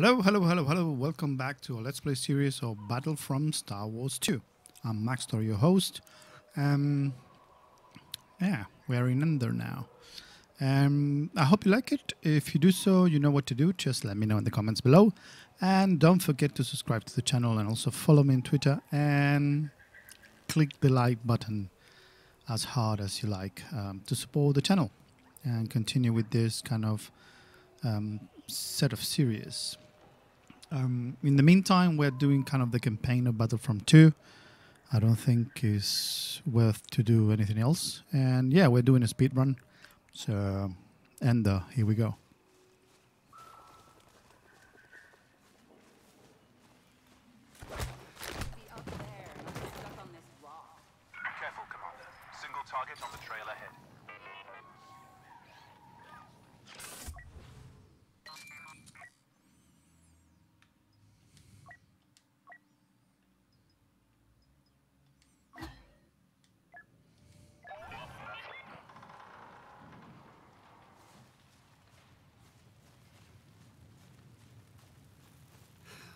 Hello, welcome back to our Let's Play series of Battlefront Star Wars 2. I'm Maxx_thor, your host. Yeah, we're in Endor now. I hope you like it. If you do so, you know what to do. Just let me know in the comments below. And don't forget to subscribe to the channel and also follow me on Twitter and click the like button as hard as you like to support the channel and continue with this kind of set of series. In the meantime, we're doing kind of the campaign of Battlefront 2. I don't think it's worth to do anything else. And yeah, we're doing a speed run. So, Endor, here we go. Careful, Commander. Single target on the trail ahead.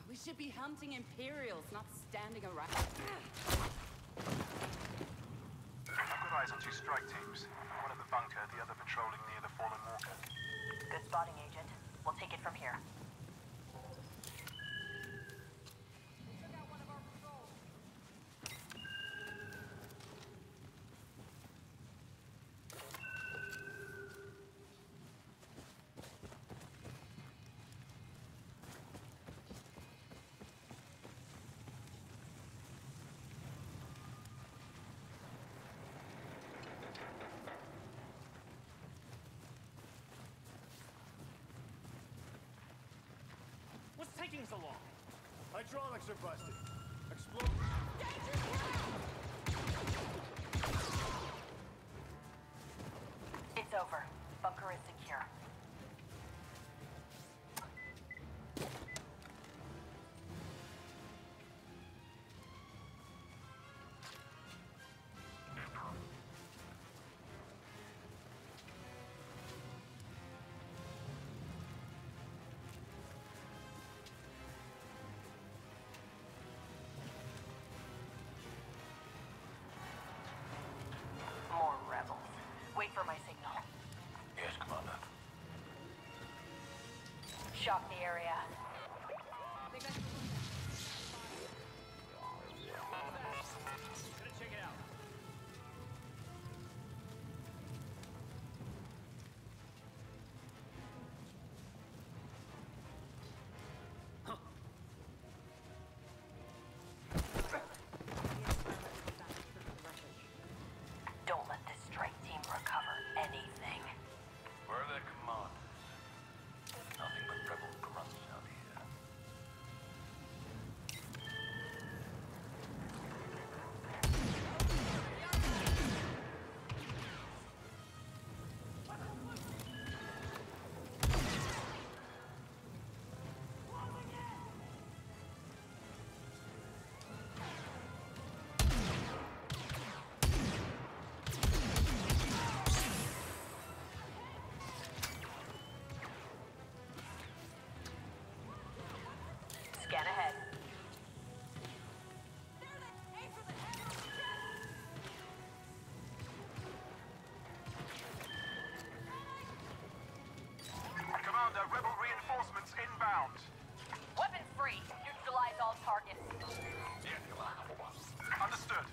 We should be hunting Imperials, not standing around. I've got eyes on two strike teams. One at the bunker, the other patrolling near the fallen walker. Good spotting, Agent. We'll take it from here. Taking so long. Hydraulics are busted. Explode. It's over. Bunker is secure. Wait for my signal. Yes, Commander. Shock the area. Scan ahead. Commander, rebel reinforcements inbound. Weapon free. Neutralize all targets. Understood.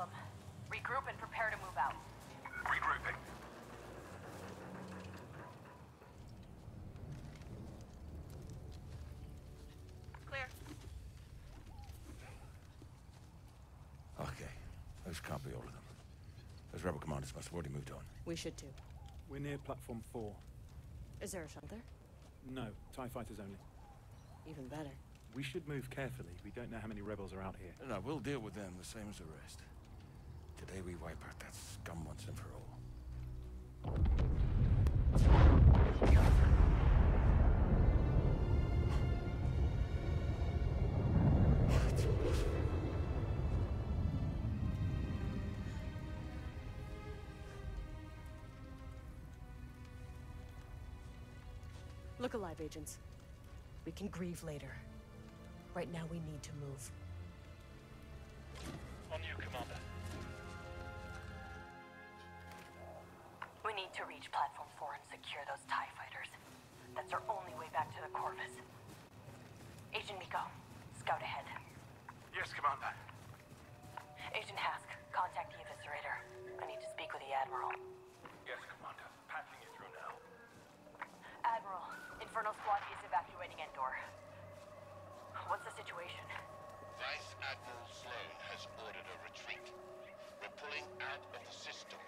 problem. Regroup and prepare to move out. Regrouping. Clear. Okay. Those can't be all of them. Those rebel commanders must have already moved on. We should too. We're near platform 4. Is there a shelter? No. TIE fighters only. Even better. We should move carefully. We don't know how many rebels are out here. No, we'll deal with them the same as the rest. Today we wipe out that scum once and for all. Look alive, agents. We can grieve later. Right now, we need to move. On you, Commander. We need to reach Platform 4 and secure those TIE fighters. That's our only way back to the Corvus. Agent Miko, scout ahead. Yes, Commander. Agent Hask, contact the Eviscerator. I need to speak with the Admiral. Yes, Commander. Patching you through now. Admiral, Inferno Squad is evacuating Endor. What's the situation? Vice Admiral Sloan has ordered a retreat. We're pulling out of the system.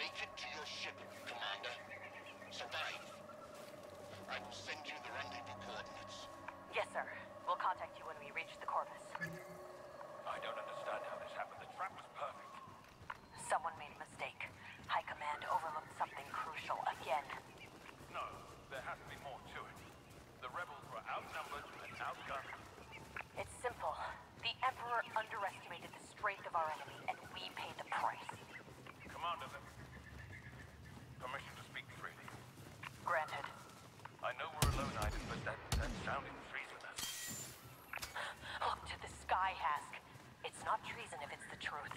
Make it to your ship, Commander. Survive. I will send you the rendezvous coordinates. Yes, sir. We'll contact you when we reach the Corvus. I don't understand how this happened. The trap was perfect. Someone made a mistake. High Command overlooked something crucial again. No, there has to be more to it. The rebels were outnumbered and outgunned. It's simple. The Emperor underestimated the strength of our enemy, and we paid the price. Commander, permission to speak freely. Granted. I know we're alone, Iden, but that sounded treasonous. Look to the sky, Hask. It's not treason if it's the truth.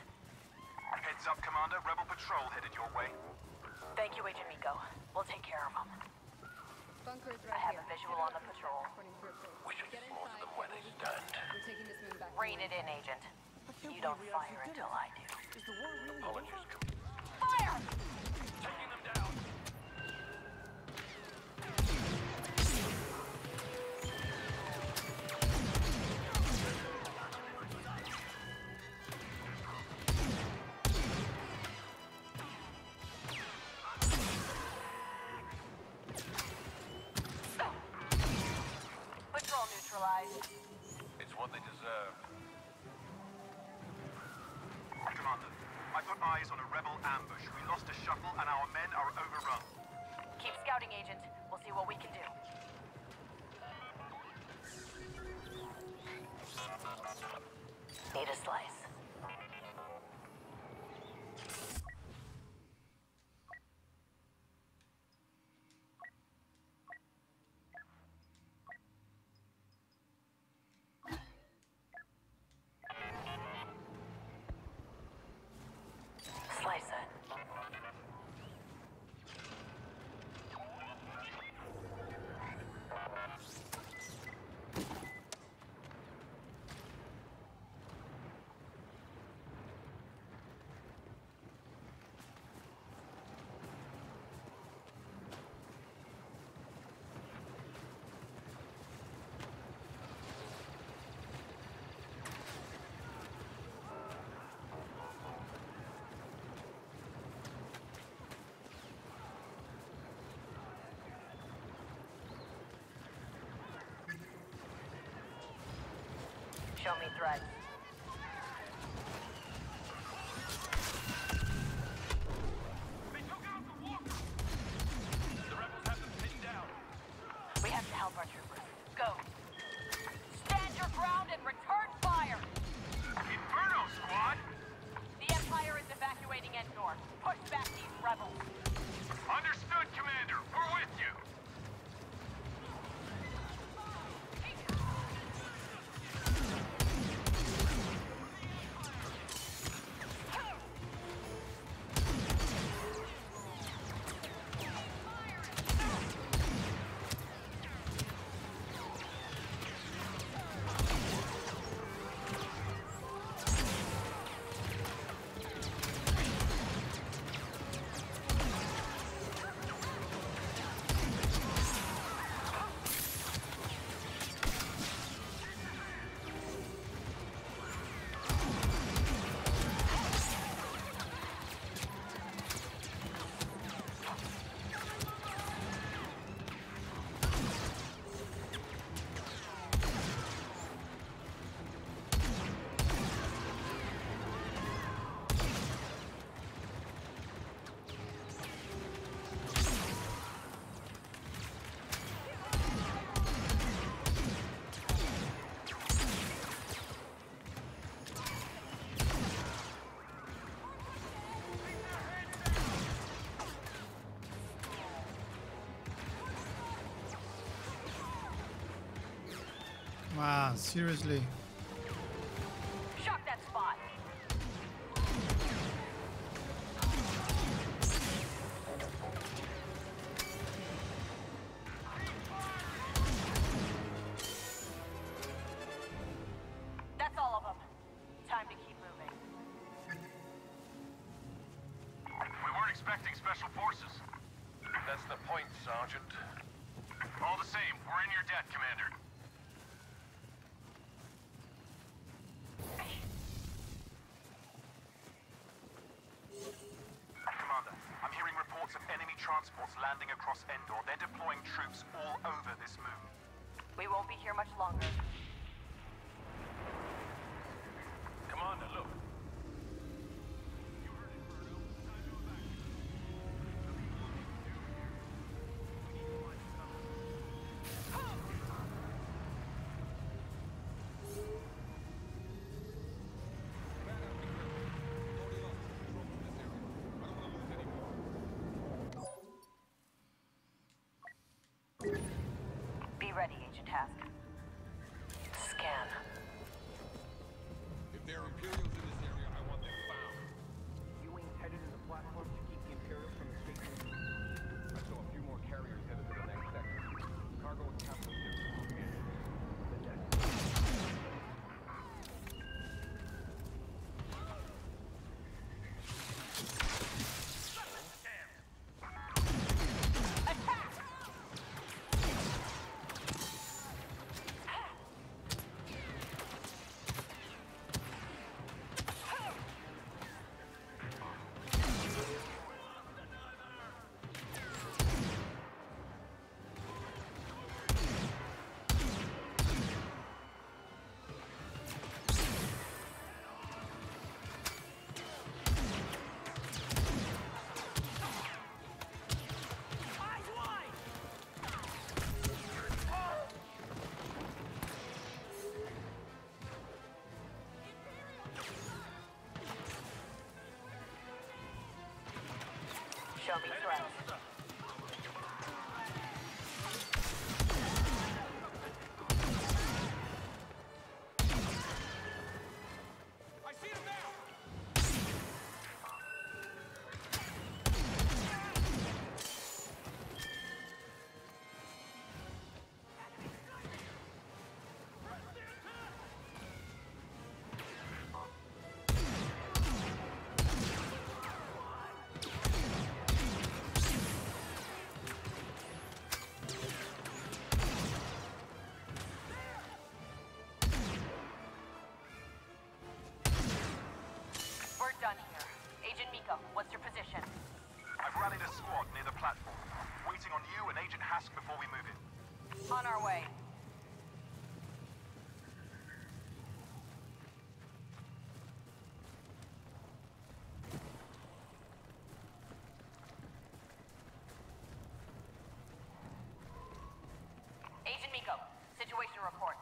Heads up, Commander. Rebel patrol headed your way. Thank you, Agent Miko. We'll take care of them. Bunker's right I have here. A visual on the patrol. We should get more to them when they stand. We're taking this moon back. Rein it in, Agent. You don't fire until I do. Is the war really apologies, Commander. Fire! Taking them down! It's what they deserve. Commander, I put eyes on a rebel ambush. We lost a shuttle and our men are overrun. Keep scouting, Agent. We'll see what we can do. Need a slice. Show me threats. They took out the walker! The rebels have them pinned down. We have to help our troopers. Go. Stand your ground and return fire! Inferno Squad! The Empire is evacuating Endor. Push back these rebels. Understood, Commander. We're with you. Wow, seriously. Shock that spot. That's all of them. Time to keep moving. We weren't expecting special forces. That's the point, Sergeant. All the same, we're in your debt, Commander. Commander, I'm hearing reports of enemy transports landing across Endor. They're deploying troops all over this moon. We won't be here much longer. Commander, look. Ready, Agent Hask. Scan. If there are Imperials in this area, I want them found. You ain't headed to the platform to keep the Imperials from escaping. I saw a few more carriers headed to the next sector. Cargo and capital show me threats. Agent Miko, what's your position? I've rallied a squad near the platform. Waiting on you and Agent Hask before we move in. On our way. Agent Miko, situation report.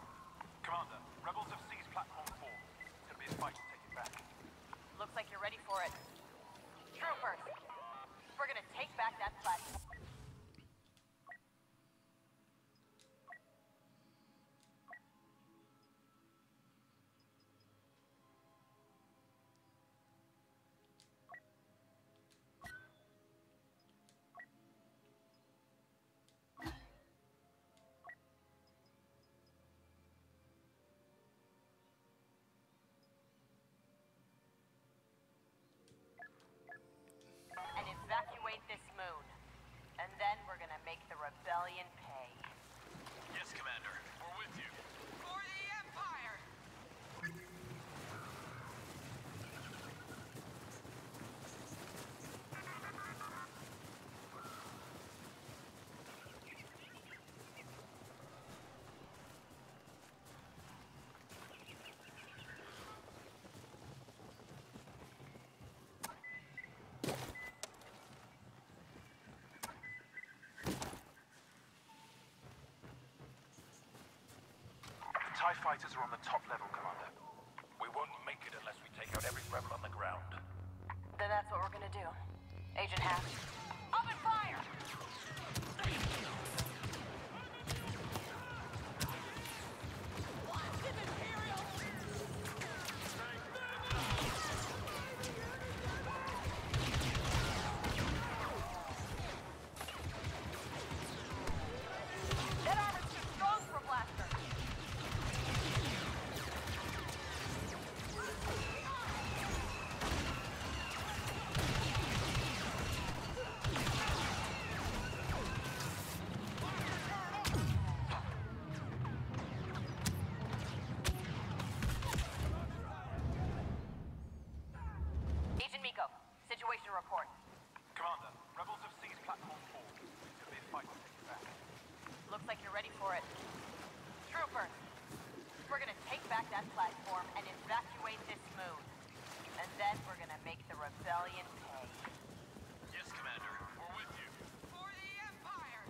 Commander, rebels have seized platform 4. It's gonna be a fight to take it back. Looks like you're ready for it. Troopers, we're gonna take back that platform. Evacuate this moon, and then we're gonna make the rebellion pay. Yes, Commander. We're with you. For the Empire! TIE fighters are on the top level, Commander. We won't make it unless we take out every rebel on the ground. Then that's what we're gonna do. Agent Hask. Open fire! Situation report. Commander, rebels have seized platform 4. Could be the fight to take it back. Looks like you're ready for it. Troopers, we're gonna take back that platform and evacuate this moon. And then we're gonna make the rebellion pay. Yes, Commander, we're with you. For the Empire!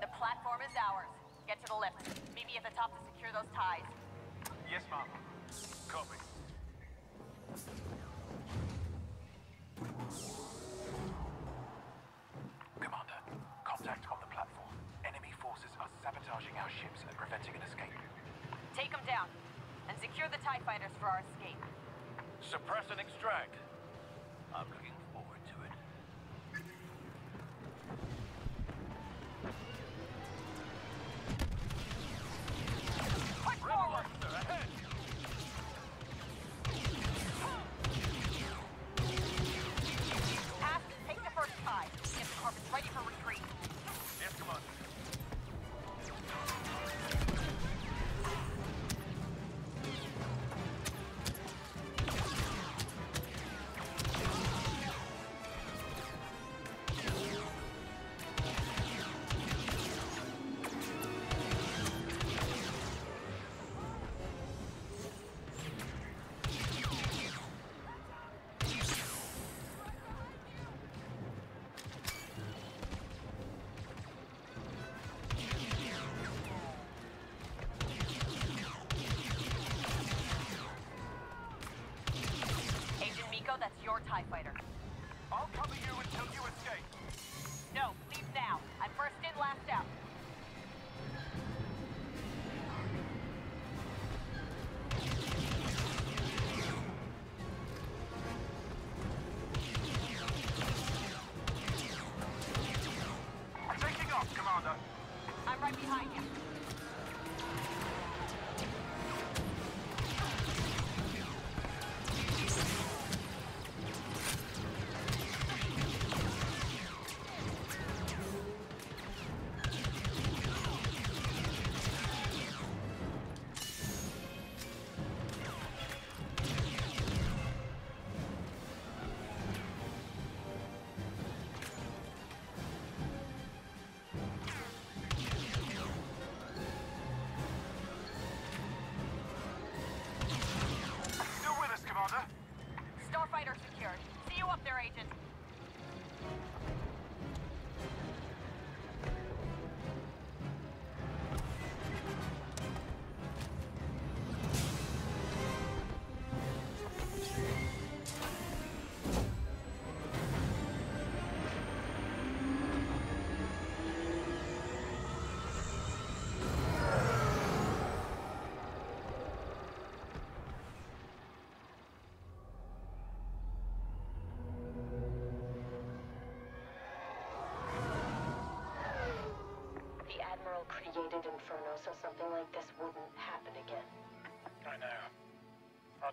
The platform is ours. Get to the lift. Meet me at the top to secure those ties. Yes, Mom. Copy. Commander, contact on the platform. Enemy forces are sabotaging our ships and preventing an escape. Take them down and secure the TIE fighters for our escape. Suppress and extract. I'm looking forward to it. Forward! Ahead! Hask, take the first tie. Get the Corvus ready for retreat. Yes, come on. Miko, that's your TIE fighter. I'll cover you until you escape. No, leave now. I'm first in, last out. I'm taking off, Commander. I'm right behind you.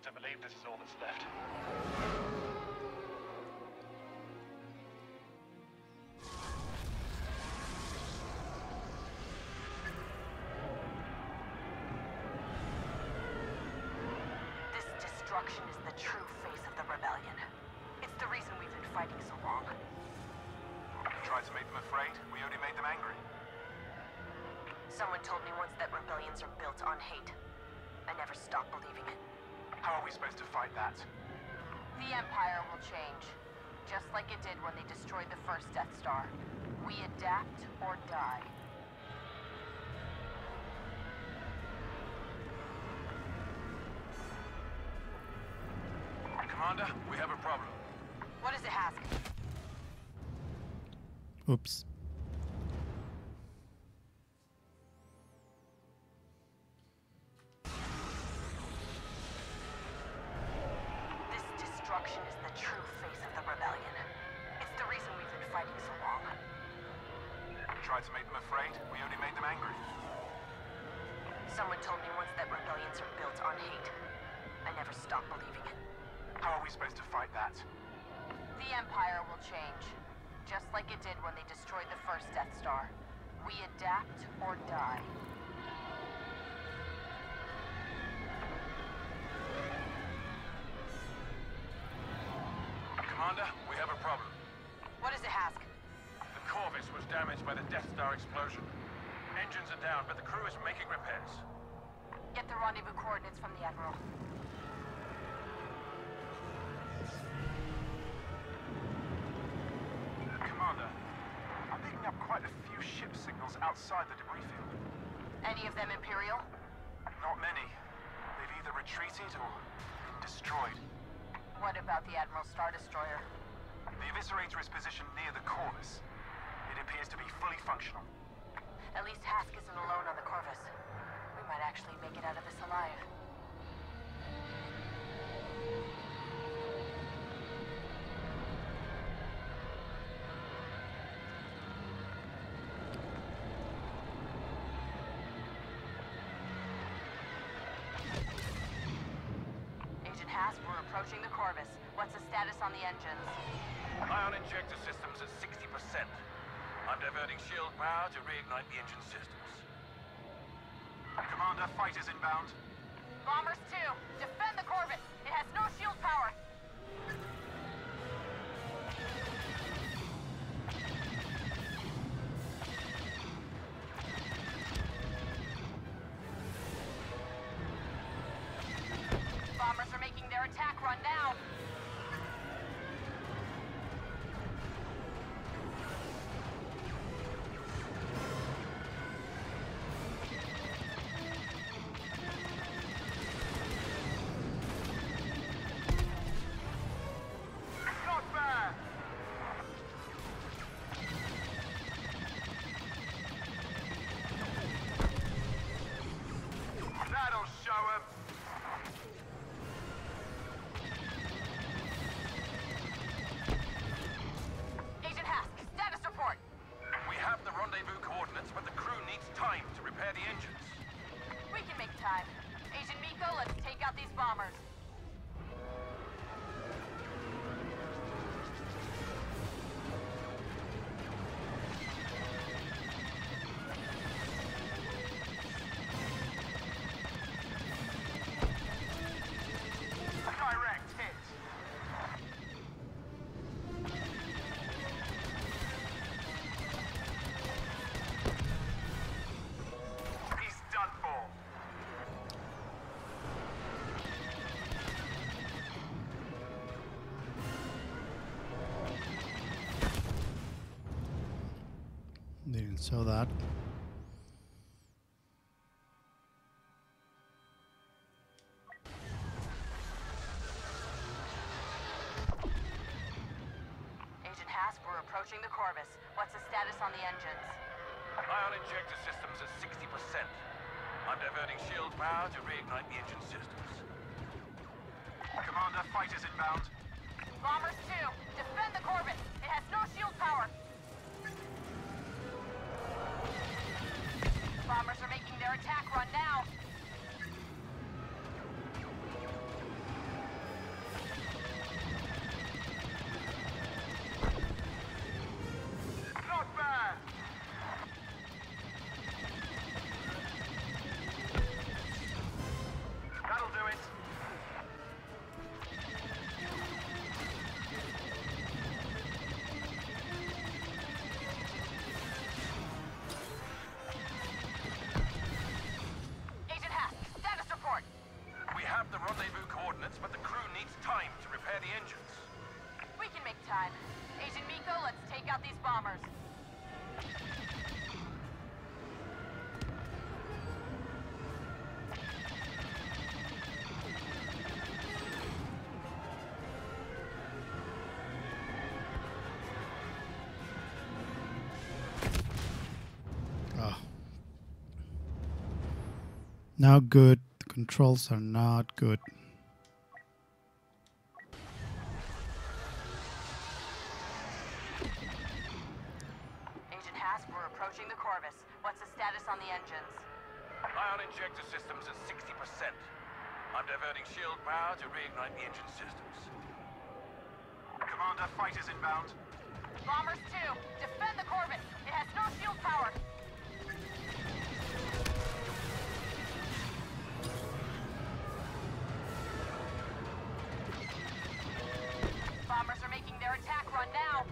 hard to believe this is all that's left. This destruction is the true face of the rebellion. It's the reason we've been fighting so long. We tried to make them afraid. We only made them angry. Someone told me once that rebellions are built on hate. I never stopped believing it. How are we supposed to fight that? The Empire will change, just like it did when they destroyed the first Death Star. We adapt or die. Commander, we have a problem. What is it, Hask? Oops. Explosion. Engines are down, but the crew is making repairs. Get the rendezvous coordinates from the Admiral. Commander, I'm picking up quite a few ship signals outside the debris field. Any of them Imperial? Not many. They've either retreated or been destroyed. What about the Admiral's Star Destroyer? The Eviscerator is positioned near the Corvus. Appears to be fully functional. At least Hask isn't alone on the Corvus. We might actually make it out of this alive. Agent Hask, we're approaching the Corvus. What's the status on the engines? Ion injector systems at 60%. I'm diverting shield power to reignite the engine systems. Commander, fighters inbound. Bombers too. Defend the Corvus. It has no shield power. Bombers are making their attack run now. So that. Agent Hask, we're approaching the Corvus. What's the status on the engines? Ion injector systems at 60%. I'm diverting shield power to reignite the engine systems. Commander, fighters inbound. Bombers too. Defend the Corvus. It has no shield power. Bombers are making their attack run now. Now good. The controls are not good. Agent Hask, we're approaching the Corvus. What's the status on the engines? Ion injector systems at 60%. I'm diverting shield power to reignite the engine systems. Commander, fighters inbound. Bombers too. Defend the Corvus. It has no shield power. Bombers are making their attack run now.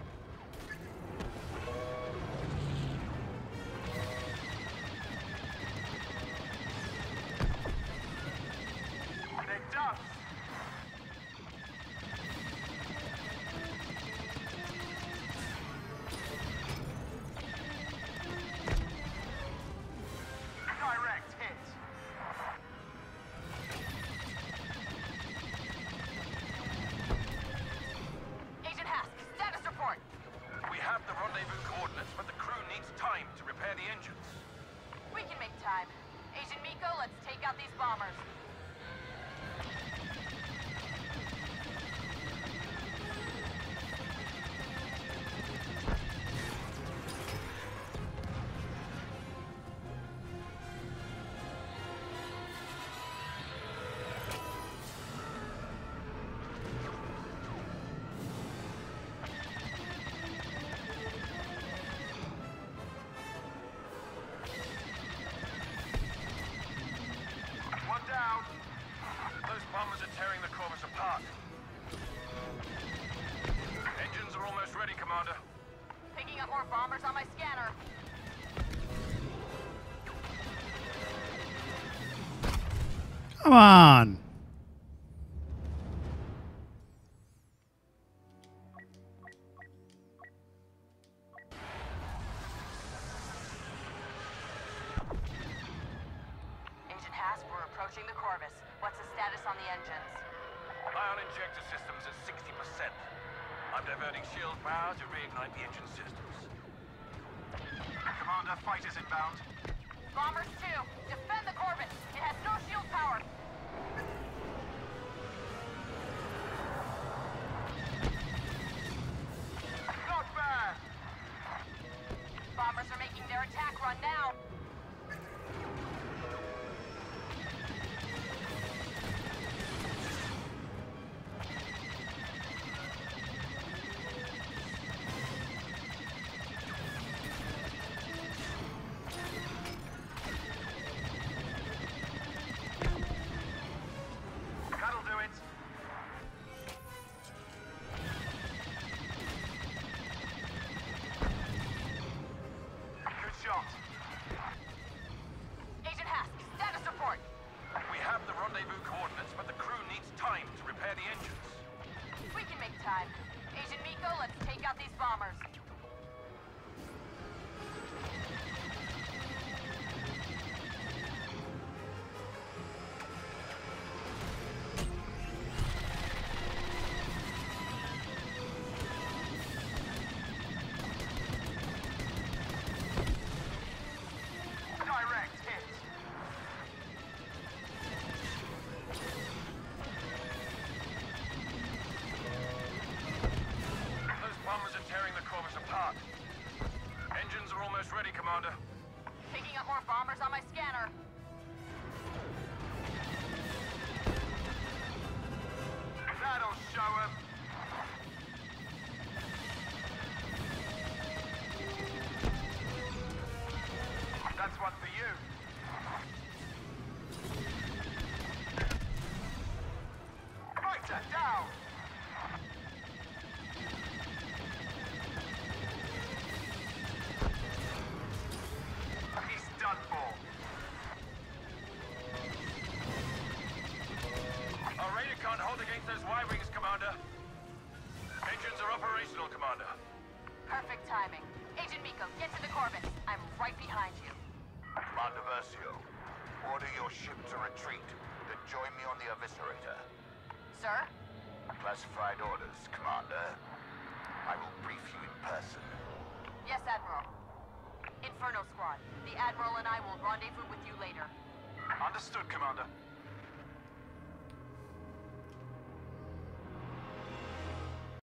Come on. Agent Hask, we're approaching the Corvus. What's the status on the engines? Ion injector systems at 60%. I'm diverting shield power to reignite the engine systems. Commander, fighters inbound. Bombers too. Defend the Corvus. It has no shield power. Bombers are making their attack run now. Agent Miko, let's take out these bombers. Ship to retreat, then join me on the Eviscerator. Sir? Classified orders, Commander. I will brief you in person. Yes, Admiral. Inferno Squad, the Admiral and I will rendezvous with you later. Understood, Commander.